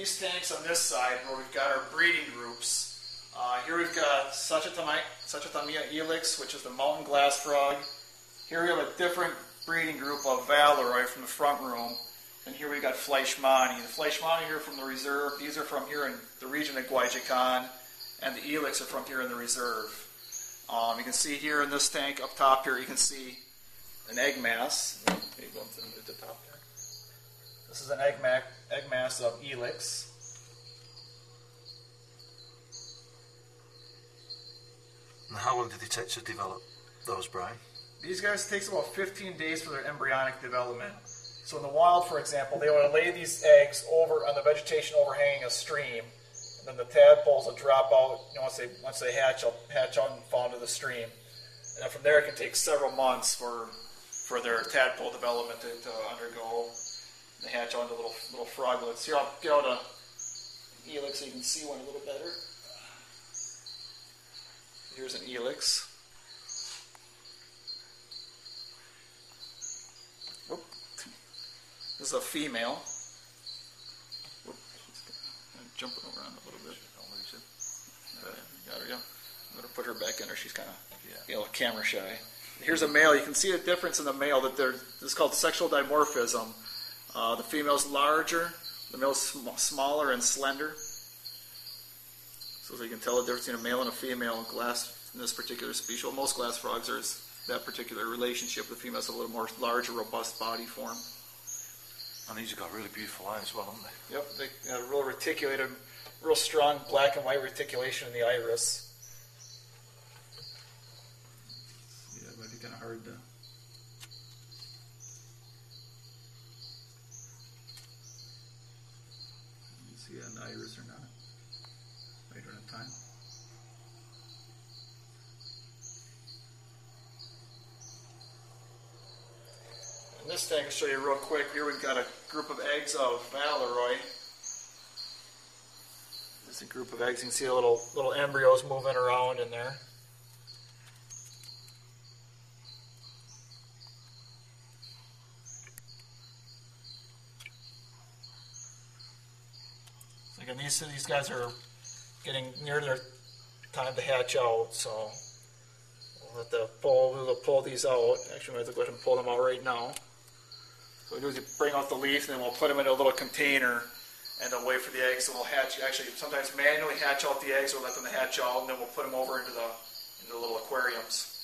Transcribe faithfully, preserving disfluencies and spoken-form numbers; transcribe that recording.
these tanks on this side where we've got our breeding groups. Uh, here we've got Sachatamia, Sachatamia ilex, which is the mountain glass frog. Here we have a different breeding group of valerioi from the front room. And here we've got Fleishmani. The Fleishmani here from the reserve, these are from here in the region of Guayacán, and the ilex are from here in the reserve. Um, you can see here in this tank up top here, you can see an egg mass. Maybe I'll move to the top there. This is an egg, ma egg mass of ilex. And how long did the take to develop those, Brian? These guys takes about fifteen days for their embryonic development. So in the wild, for example, they would lay these eggs over on the vegetation overhanging a stream, and then the tadpoles will drop out. You know, once they once they hatch, they'll hatch out and fall into the stream. And then from there, it can take several months for for their tadpole development to, to undergo. They hatch out into little little froglets. Here, I'll get out a helix so you can see one a little better. Here's an helix. Oop. This is a female. Oop. Jumping around a little bit. Don't lose it. Okay. Got her, yeah. I'm going to put her back in her. She's kind of yeah. you know, camera shy. Here's a male. You can see the difference in the male. That they're, this is called sexual dimorphism. Uh, the female's larger, the male's sm smaller and slender. So you can tell the difference between a male and a female glass in this particular species. Well, most glass frogs are that particular relationship. The female's a little more larger, robust body form. And these have got really beautiful eyes as well, haven't they? Yep, they got a real reticulated, real strong black and white reticulation in the iris. Yeah, it might be kind of hard to... You see an iris or not. Later in time. And this tank I'll show you real quick. Here we've got a group of eggs of valerioi. This is a group of eggs. You can see the little little embryos moving around in there. So again, these these guys are getting near their time to hatch out, so we'll have to pull, we'll pull these out. Actually, we might have to go ahead and pull them out right now. So what we do is we bring out the leaf, and then we'll put them in a little container, and then wait for the eggs, and we'll hatch, actually sometimes manually hatch out the eggs, or let them hatch out, and then we'll put them over into the, into the little aquariums.